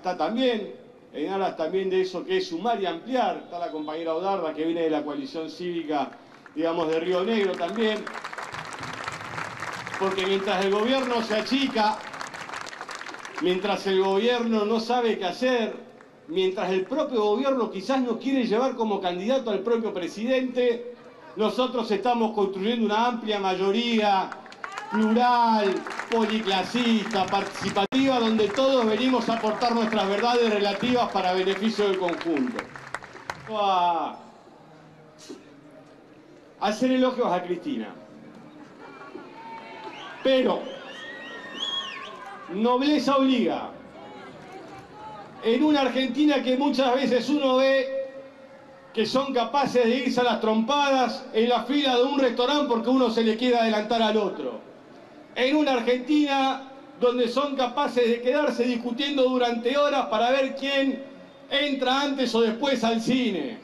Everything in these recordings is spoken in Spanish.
Está también, en aras también de eso que es sumar y ampliar, está la compañera Odarda, que viene de la coalición cívica, digamos, de Río Negro también. Porque mientras el gobierno se achica, mientras el gobierno no sabe qué hacer, mientras el propio gobierno quizás no quiere llevar como candidato al propio presidente, nosotros estamos construyendo una amplia mayoría plural, policlasista, participativa, donde todos venimos a aportar nuestras verdades relativas para beneficio del conjunto. A hacer elogios a Cristina. Pero nobleza obliga. En una Argentina que muchas veces uno ve que son capaces de irse a las trompadas en la fila de un restaurante porque uno se le quiere adelantar al otro. En una Argentina donde son capaces de quedarse discutiendo durante horas para ver quién entra antes o después al cine.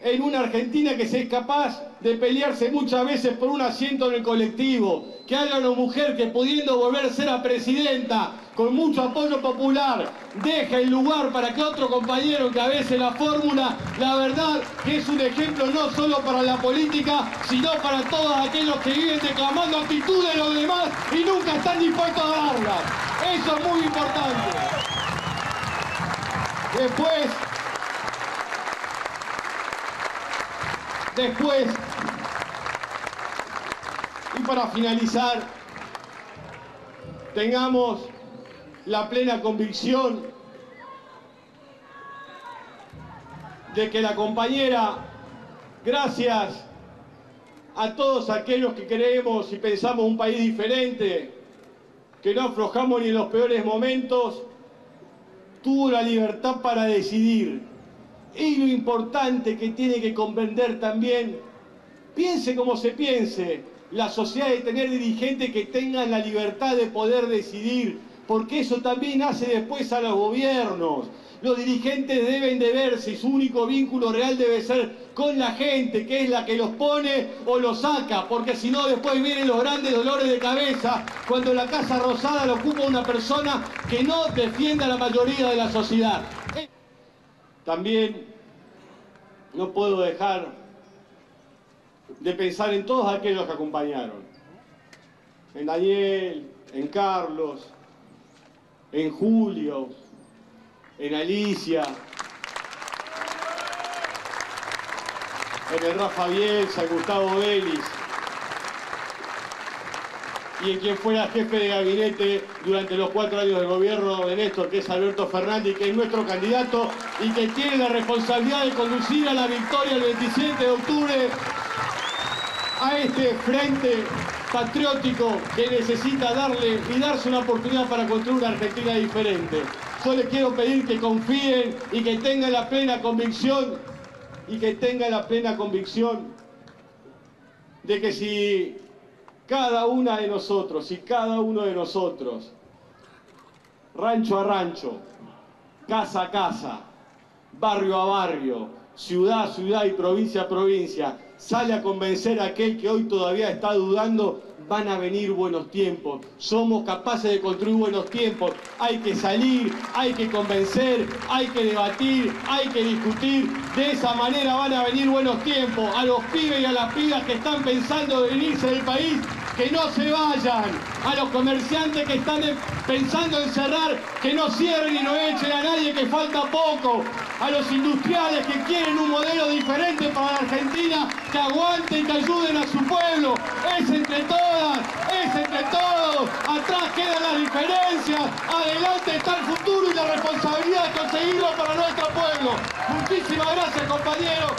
En una Argentina que se es capaz de pelearse muchas veces por un asiento en el colectivo, que haya una mujer que pudiendo volver a ser a presidenta con mucho apoyo popular, deja el lugar para que otro compañero que a veces la fórmula, la verdad que es un ejemplo no solo para la política, sino para todos aquellos que viven declamando actitudes de los demás y nunca están dispuestos a darlas. Eso es muy importante. Después, y para finalizar, tengamos la plena convicción de que la compañera, gracias a todos aquellos que creemos y pensamos un país diferente, que no aflojamos ni en los peores momentos, tuvo la libertad para decidir. Y lo importante que tiene que comprender también, piense como se piense, la sociedad de tener dirigentes que tengan la libertad de poder decidir, porque eso también hace después a los gobiernos. Los dirigentes deben de verse y su único vínculo real debe ser con la gente, que es la que los pone o los saca, porque si no después vienen los grandes dolores de cabeza cuando la Casa Rosada la ocupa una persona que no defienda a la mayoría de la sociedad. También no puedo dejar de pensar en todos aquellos que acompañaron, en Daniel, en Carlos, en Julio, en Alicia, en el Rafa Bielsa, en Gustavo Vélez y en quien fuera jefe de gabinete durante los 4 años del gobierno de Néstor, que es Alberto Fernández, que es nuestro candidato y que tiene la responsabilidad de conducir a la victoria el 27 de octubre a este frente patriótico que necesita darle y darse una oportunidad para construir una Argentina diferente. Yo les quiero pedir que confíen y que tengan la plena convicción de que si cada una de nosotros y cada uno de nosotros, rancho a rancho, casa a casa, barrio a barrio, ciudad a ciudad y provincia a provincia, sale a convencer a aquel que hoy todavía está dudando, van a venir buenos tiempos. Somos capaces de construir buenos tiempos. Hay que salir, hay que convencer, hay que debatir, hay que discutir. De esa manera van a venir buenos tiempos. A los pibes y a las pibas que están pensando de venirse del país, que no se vayan. A los comerciantes que están pensando en cerrar, que no cierren y no echen a nadie, que falta poco. A los industriales que quieren un modelo diferente para la Argentina, que aguanten y que ayuden a su pueblo. Es entre todas, es entre todos. Atrás quedan las diferencias. Adelante está el futuro y la responsabilidad de conseguirlo para nuestro pueblo. Muchísimas gracias, compañeros.